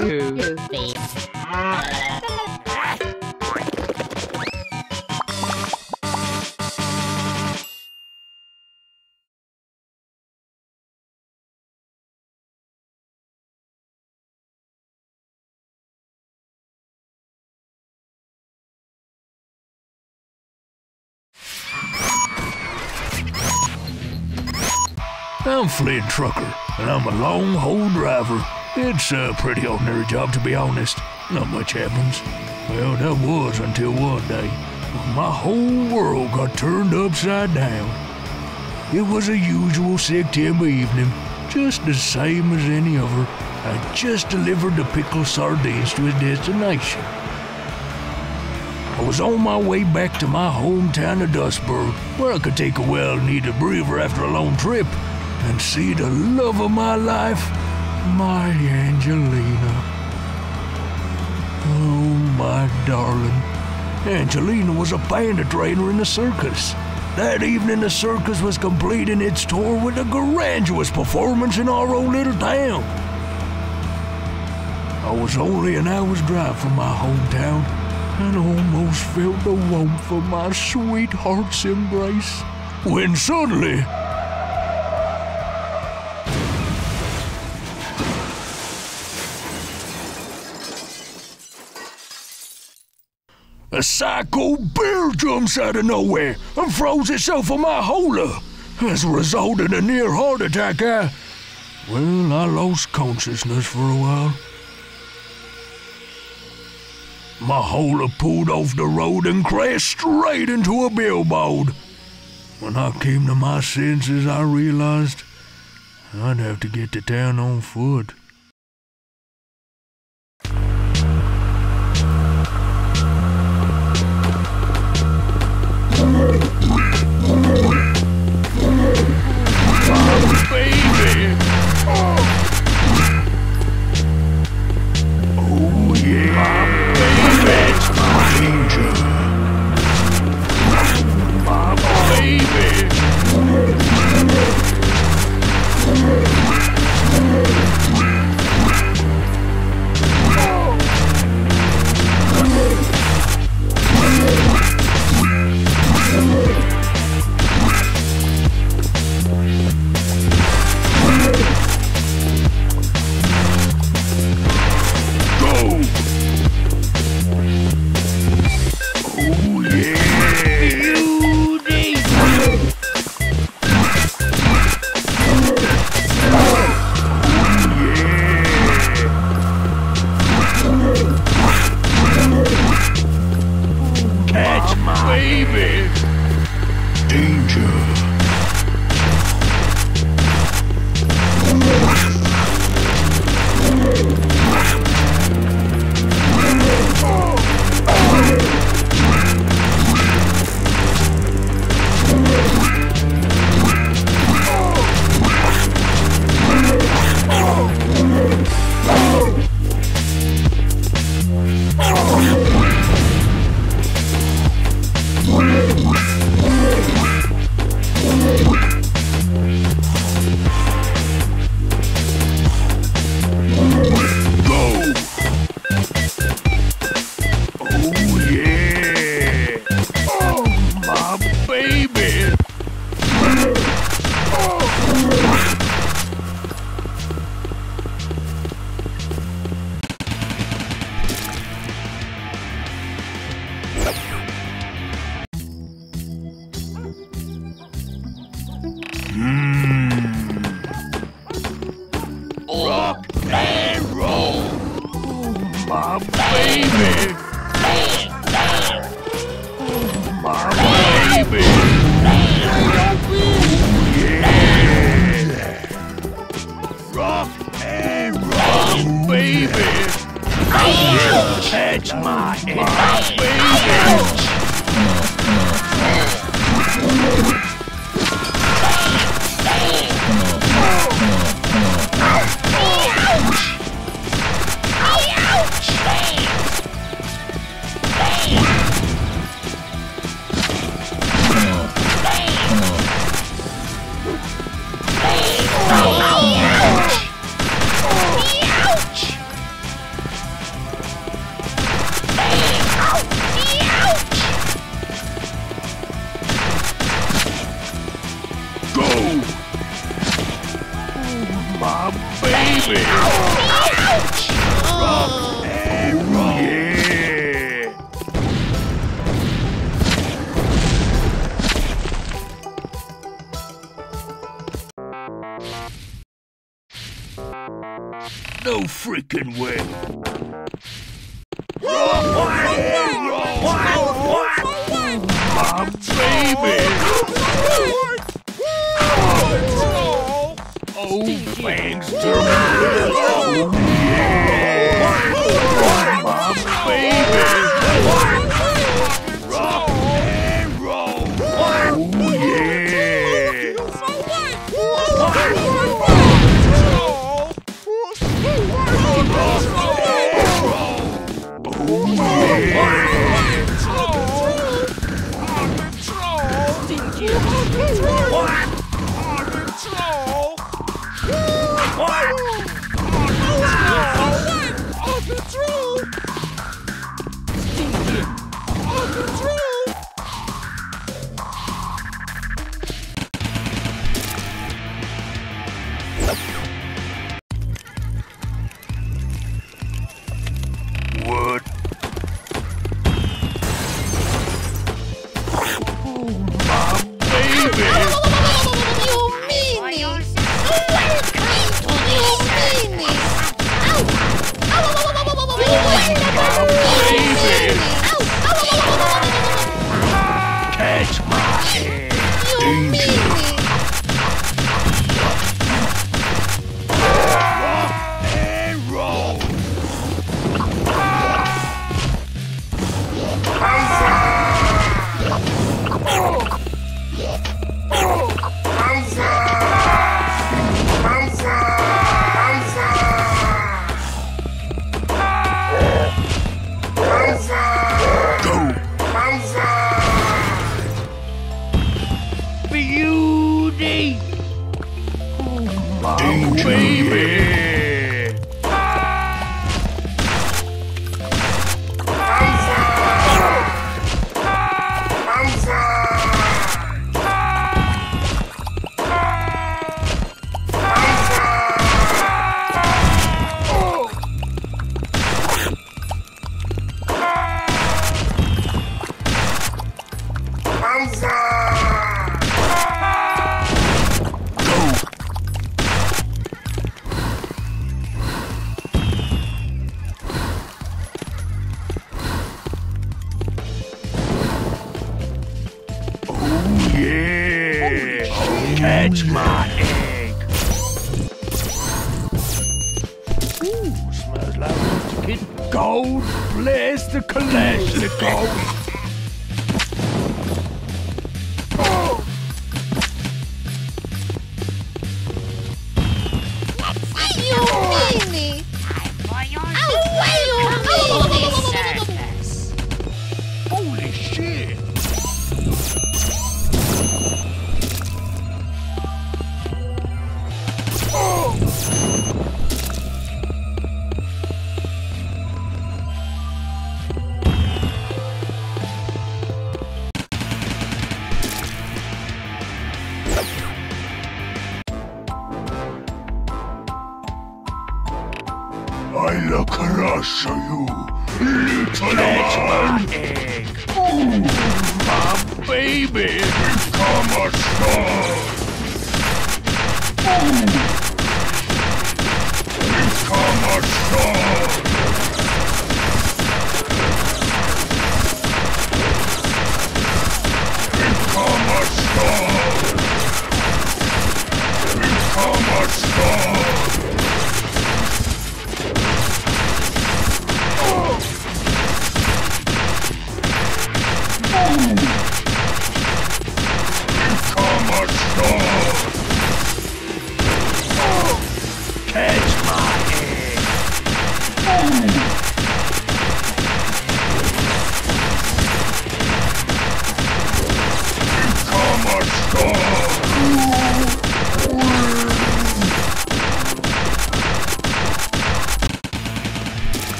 You thief. I'm Flynn Trucker, and I'm a long-haul driver. It's a pretty ordinary job, to be honest. Not much happens. Well, that was until one day when my whole world got turned upside down. It was a usual September evening, just the same as any other. I just delivered the pickled sardines to his destination. I was on my way back to my hometown of Dustburg, where I could take a well-needed breather after a long trip and see the love of my life, my Angelina. Oh, my darling. Angelina was a panda trainer in the circus. That evening, the circus was completing its tour with a grandiose performance in our old little town. I was only an hour's drive from my hometown and almost felt the warmth of my sweetheart's embrace, when suddenly, a psycho bear jumps out of nowhere and throws itself on my hauler. As a result, in a near heart attack, I lost consciousness for a while. My hauler pulled off the road and crashed straight into a billboard. When I came to my senses, I realized I'd have to get to town on foot. No freaking way.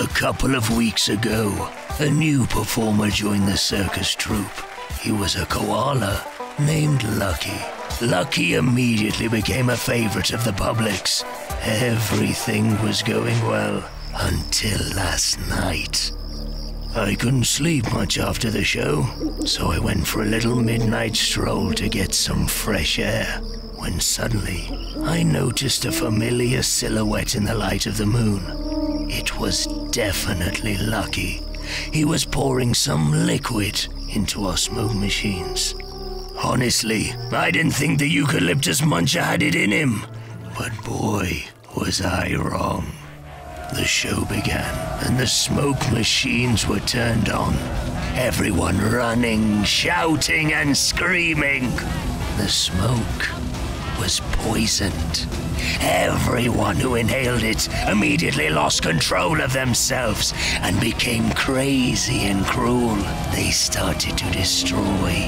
A couple of weeks ago, a new performer joined the circus troupe. He was a koala named Lucky. Lucky immediately became a favorite of the public's. Everything was going well until last night. I couldn't sleep much after the show, so I went for a little midnight stroll to get some fresh air, when suddenly I noticed a familiar silhouette in the light of the moon. It was definitely Lucky. He was pouring some liquid into our smoke machines. Honestly, I didn't think the eucalyptus muncher had it in him, but boy, was I wrong. The show began, and the smoke machines were turned on. Everyone running, shouting, and screaming. The smoke was poisoned. Everyone who inhaled it immediately lost control of themselves and became crazy and cruel. They started to destroy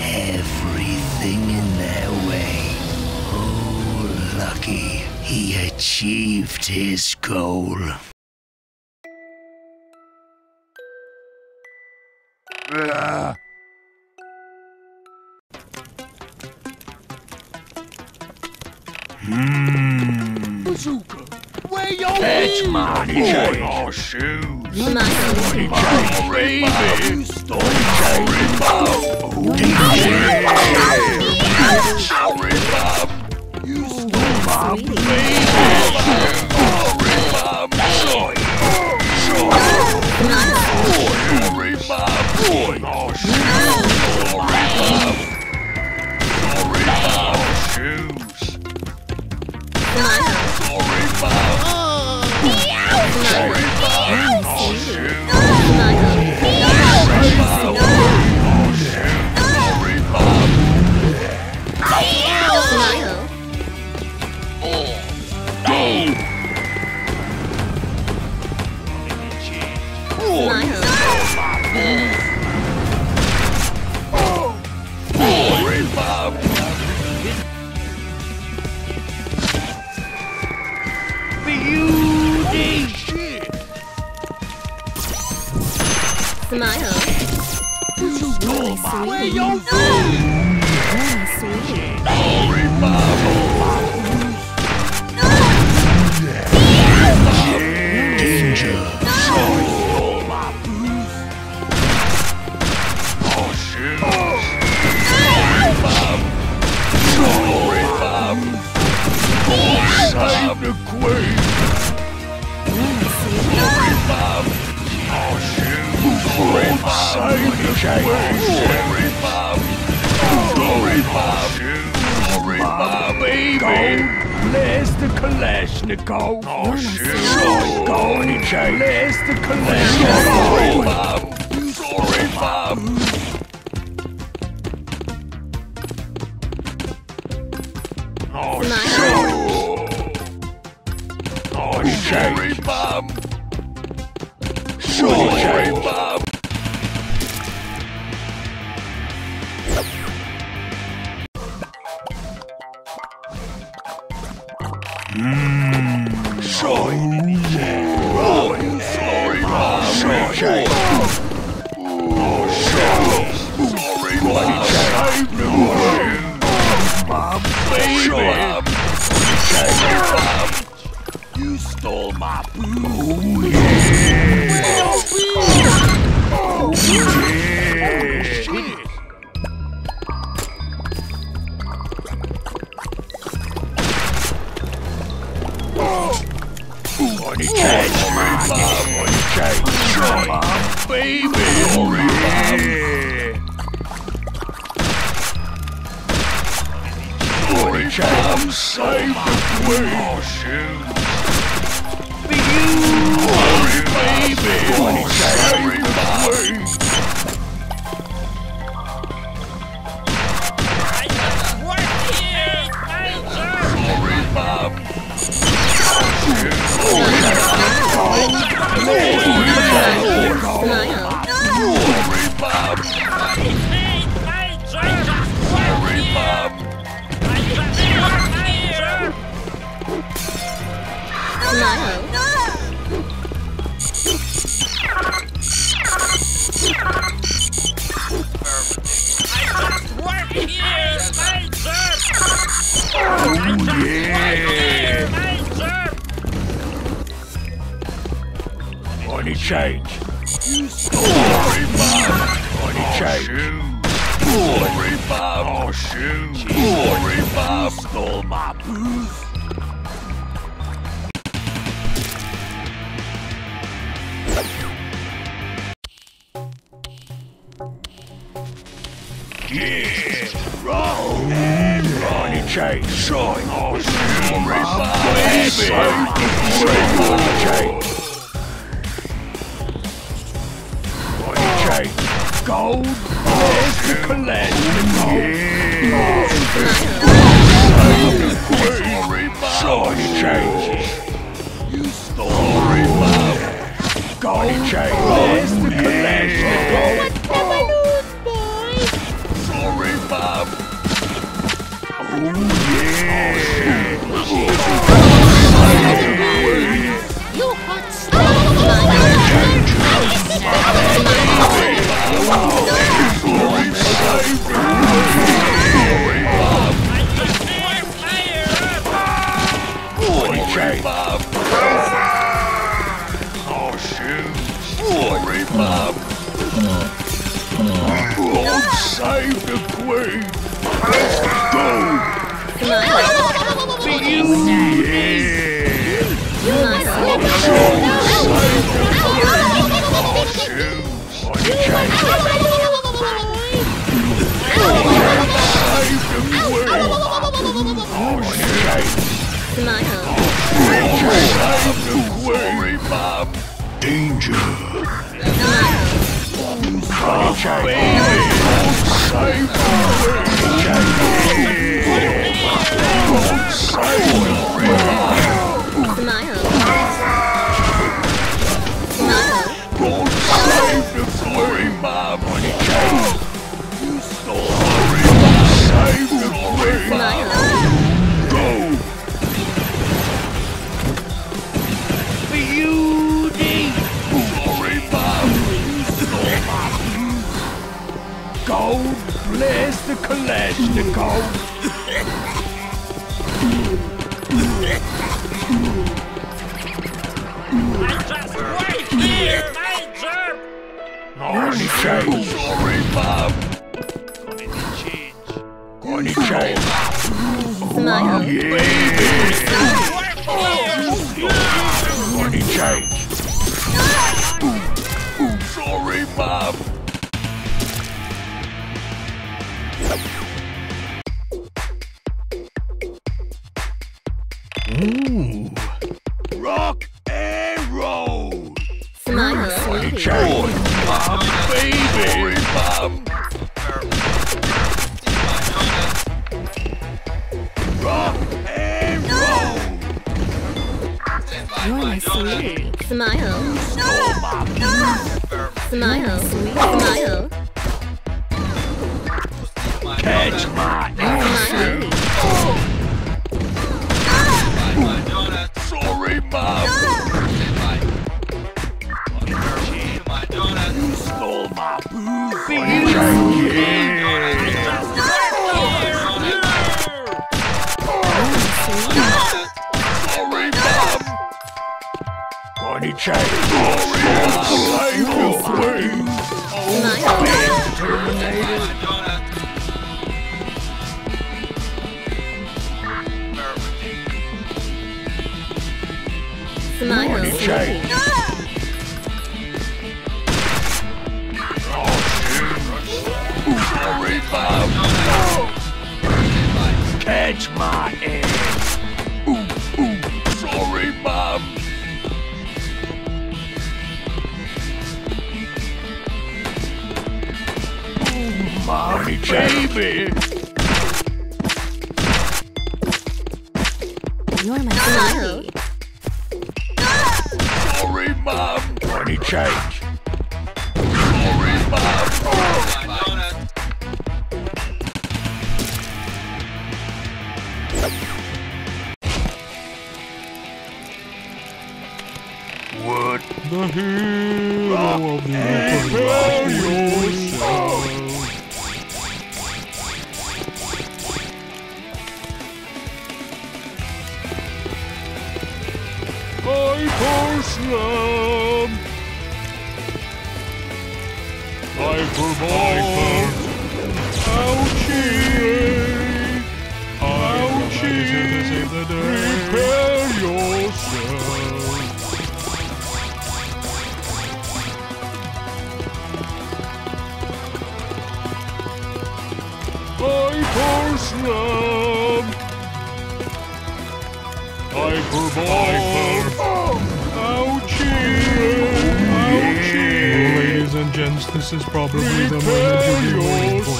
everything in their way. Oh, Lucky. He achieved his goal. Blah. Bazooka, where your That's my shoes. Bless the Kalashnikov. Oh, shit. Bless the Kalashnikov. Sorry, Bob. Oh, shit. Oh, sorry, Bob. Sorry, Bob. Ouchie! Ouchie! Prepare yourself! Hyper Slab! Hyperball! Ouchie! Ladies and gents, this is probably the moment you've been waiting for.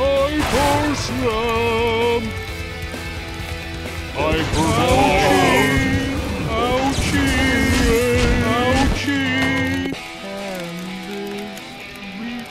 Hyper Slam! Hyperball! Ouchie! Ouchie! And this week.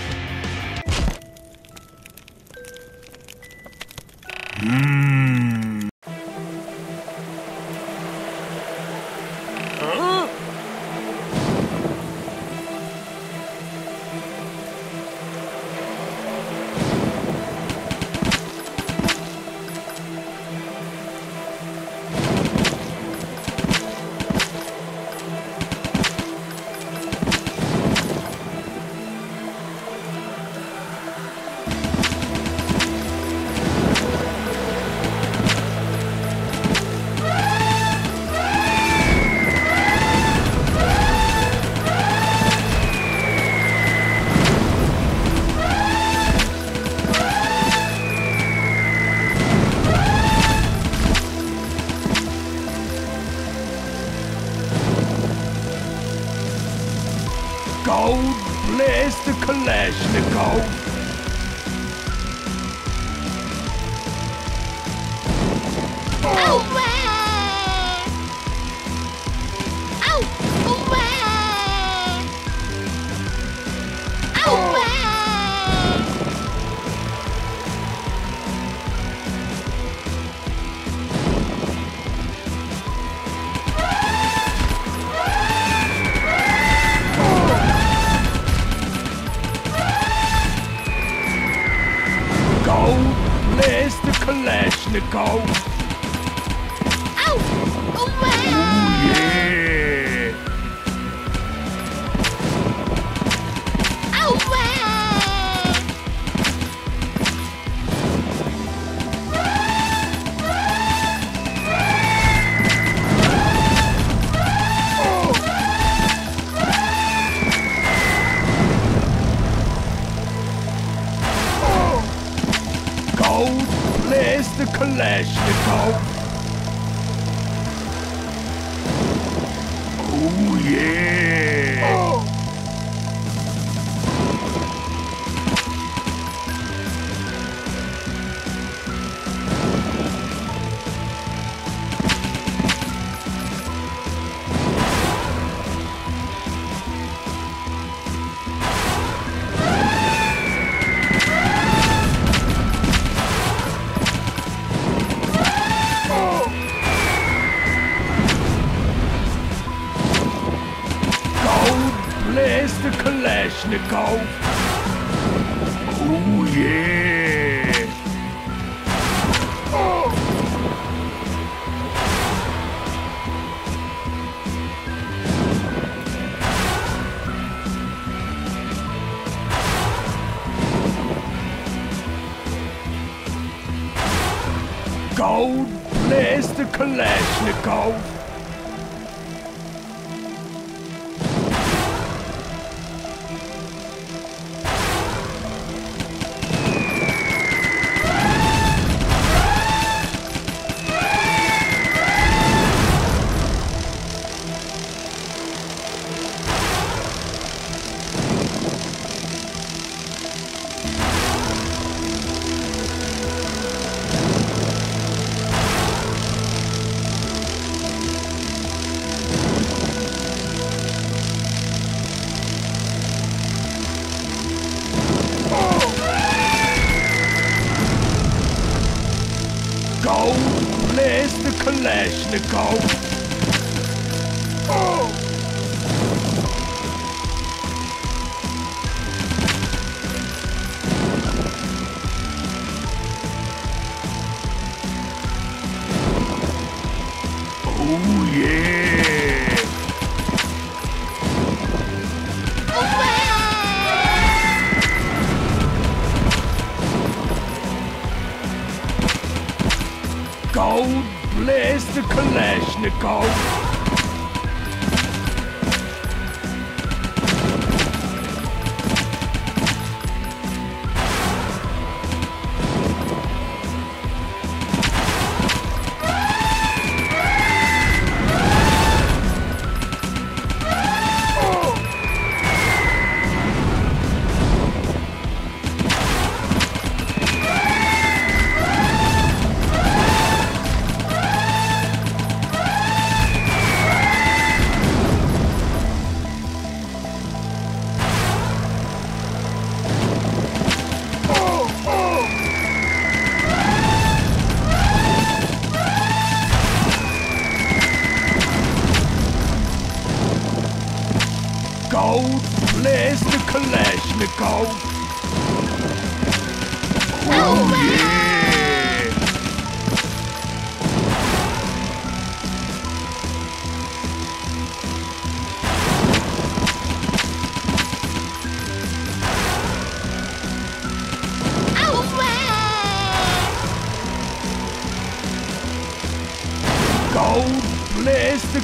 God bless the Kalashnikov! Kalashnikov! Ow! Oh, wow! Yeah! Oh, wow! Gold! There's the Kalashnikov. Oh yeah! Oh. The Kalashnikov. Oh yeah. Oh. God bless the Kalashnikov. God bless the Kalashnikov. Oh. Oh, yeah! God bless the Kalashnikov!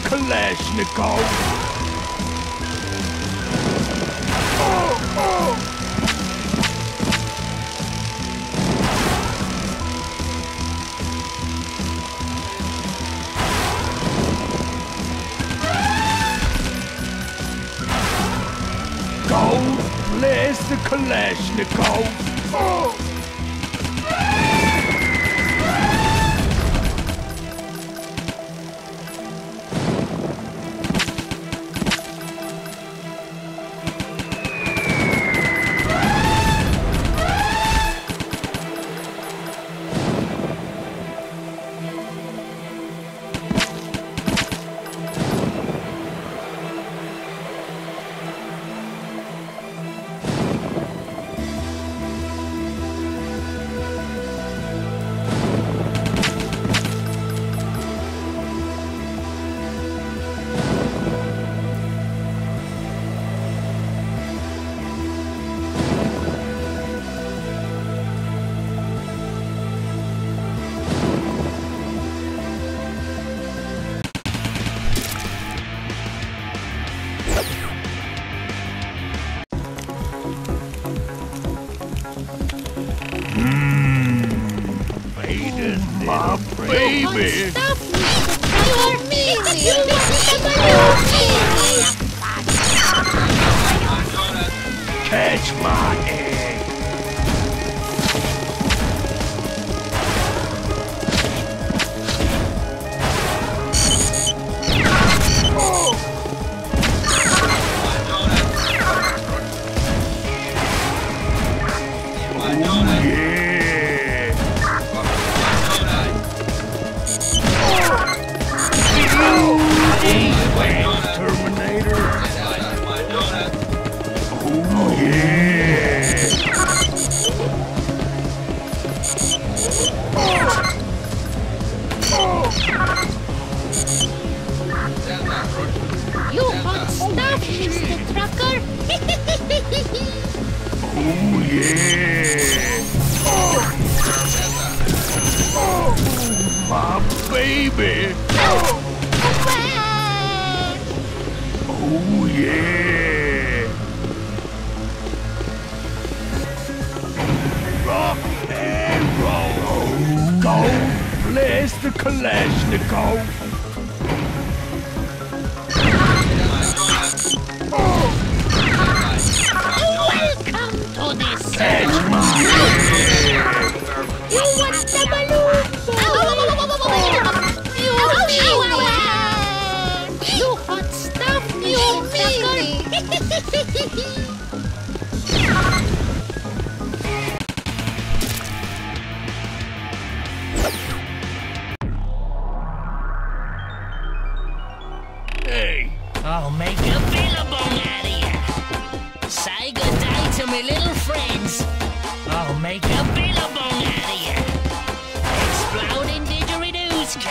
Kalashnikov!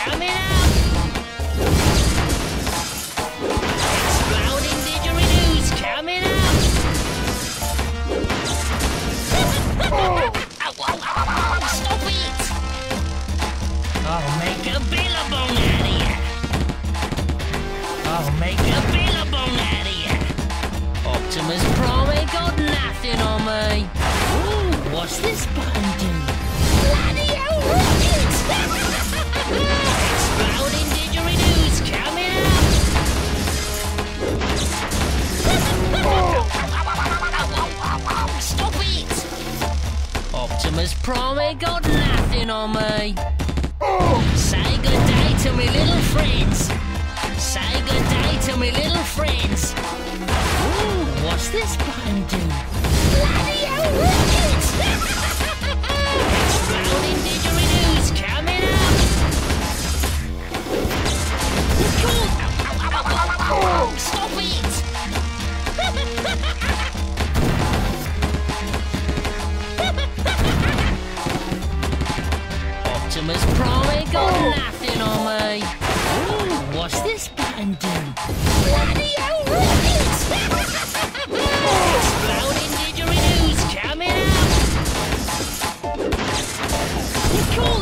Coming up! I'll make a billabong out of you. I'll make a billabong out of you. Optimus Prime ain't got nothing on me. Ooh, what's this button do? Bloody hell, rockets! Exploding didgeridoos coming up! Stop it! Optimus Prime ain't got nothing on me. Say good day to me little friends. Say good day to me little friends. Ooh, what's this button do? Bloody hell, rockets! Exploding didgeridoos coming up! Stop it! Optimus Prime ain't got nothing on me. Ooh, what's this button do? Bloody hell, rockets! Exploding didgeridoos coming up! You're cool!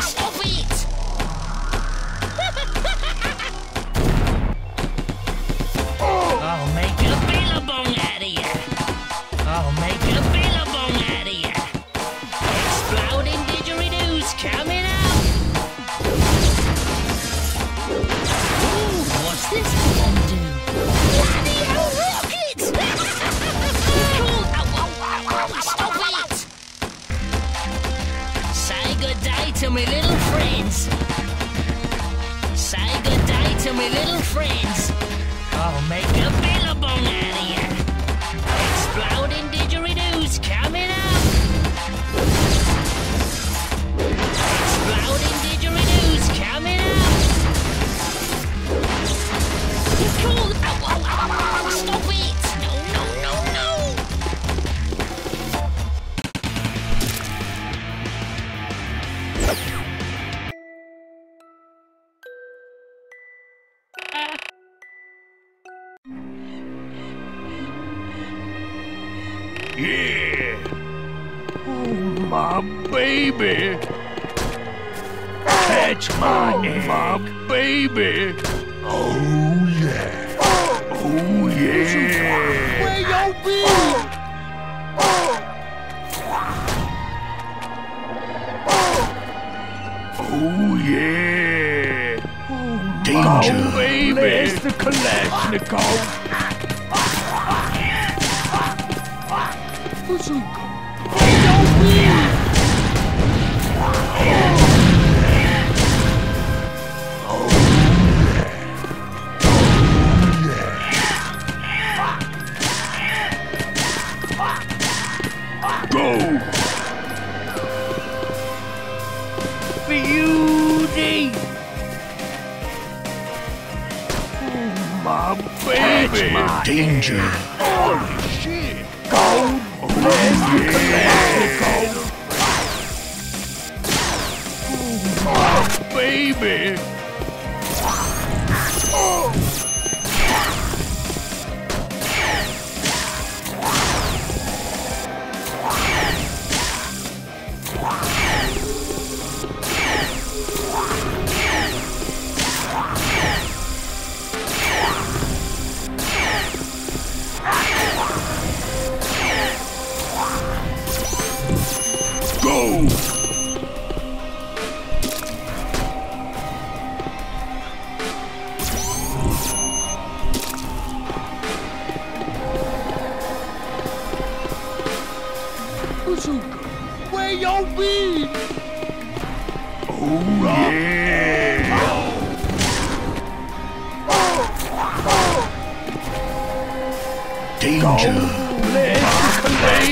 Stop it! I'll make a billabong out of you. I'll make a billabong out of you. Exploding didgeridoos coming up! Ooh, what's this one do? Bloody hell, rockets! Stop it! Say good day to me little friends. Say good day to me little friends. I'll make a billabong out of you. Exploding didgeridoos coming up! Exploding didgeridoos coming out! You're cool! Stop it! No, no, no, no! Yeah! Oh, my baby! That's my baby. Oh yeah. Oh yeah. Where you be? Oh yeah. Oh, danger, oh, baby. There's the Kalashnikov. Where's he going? Beauty! Oh, my baby! That's my danger! Holy shit! Gold! Bless you, Kalashnikov! Oh, my baby! Oh. Where y'all be? Oh, yeah! Oh. Danger! Let's play.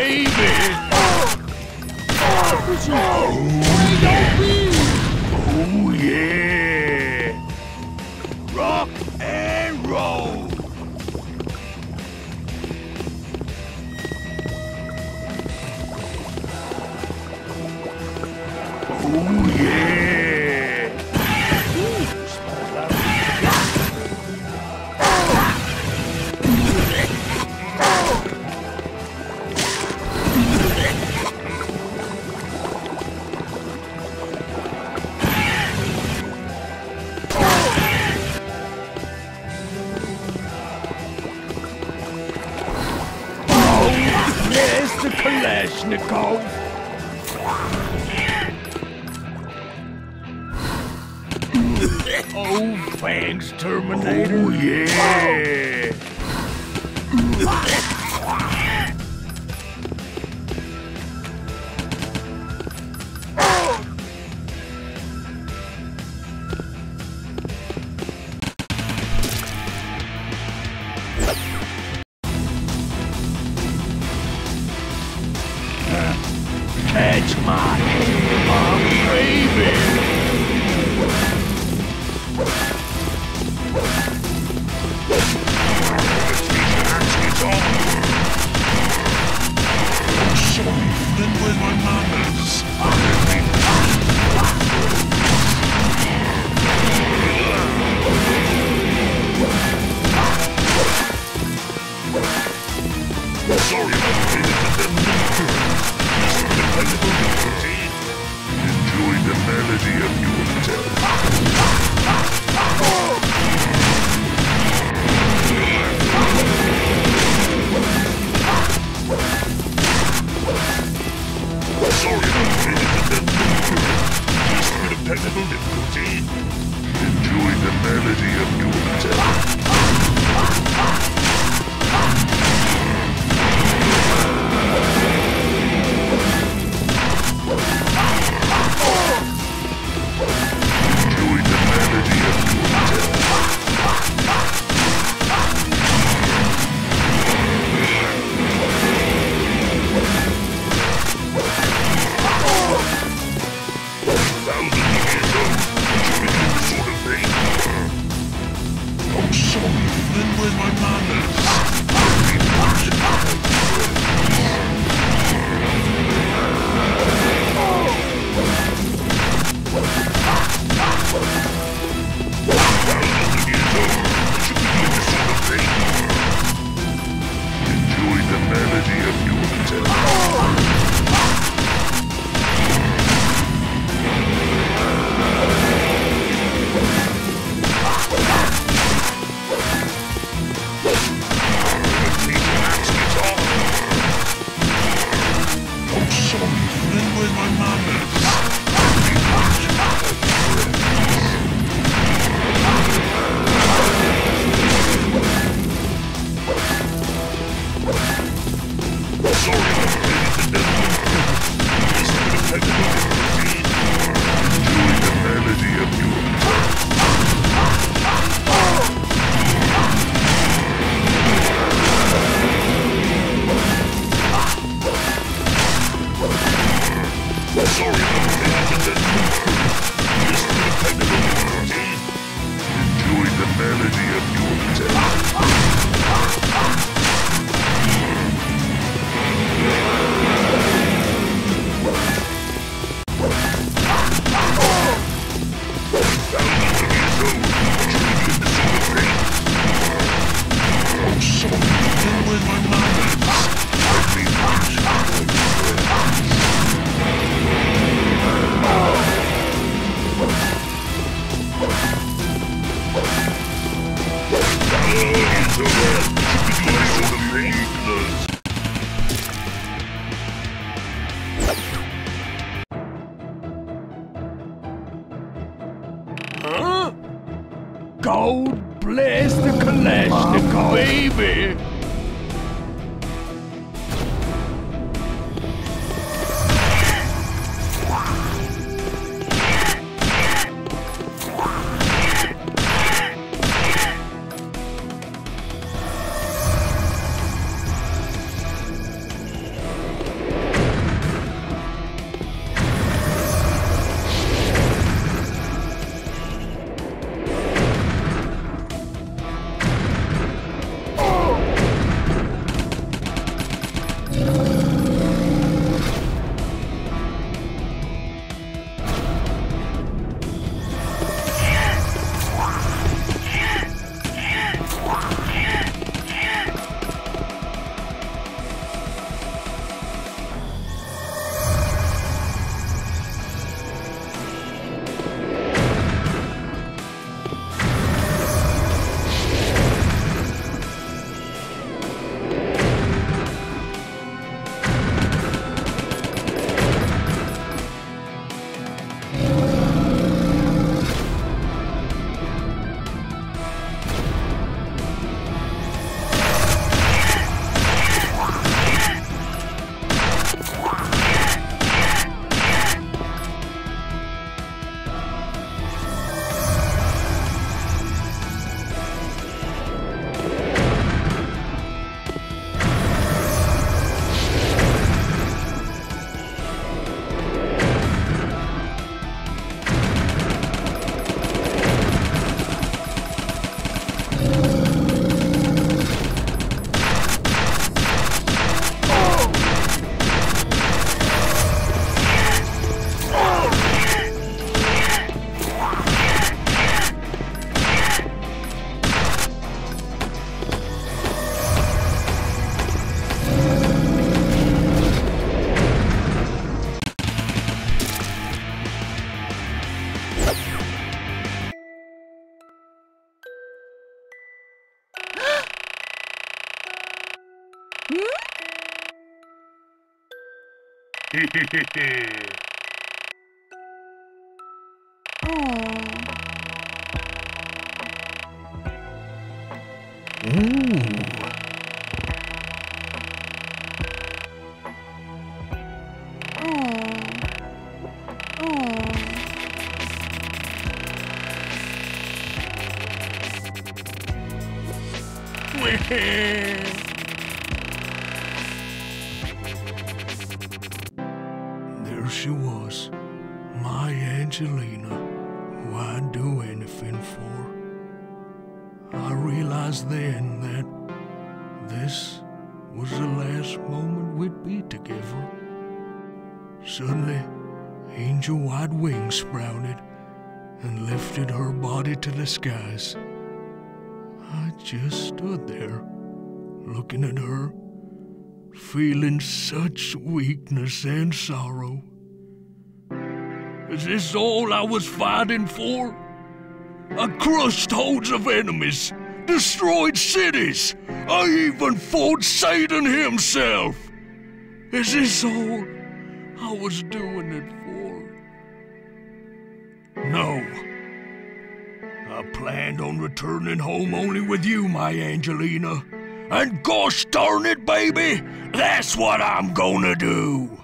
baby! Oh yeah! Rock and roll! Oh yeah! The Kalashnikov. Oh, thanks, Terminator. Oh, yeah. Catch my baby. Then with my mamas. Sorry about the enjoy the melody of your death. Sorry about just a bit of technical difficulty. Enjoy the melody of your death. Huh? God bless the Kalashnikov, baby! There she was, my Angelina, who I'd do anything for. I realized then that this was the last moment we'd be together. Suddenly, angel-wide wings sprouted and lifted her body to the skies. I just stood there, looking at her, feeling such weakness and sorrow. Is this all I was fighting for? I crushed hordes of enemies, destroyed cities, I even fought Satan himself. Is this all I was doing it for? No. I planned on returning home only with you, my Angelina. And gosh darn it, baby, that's what I'm gonna do.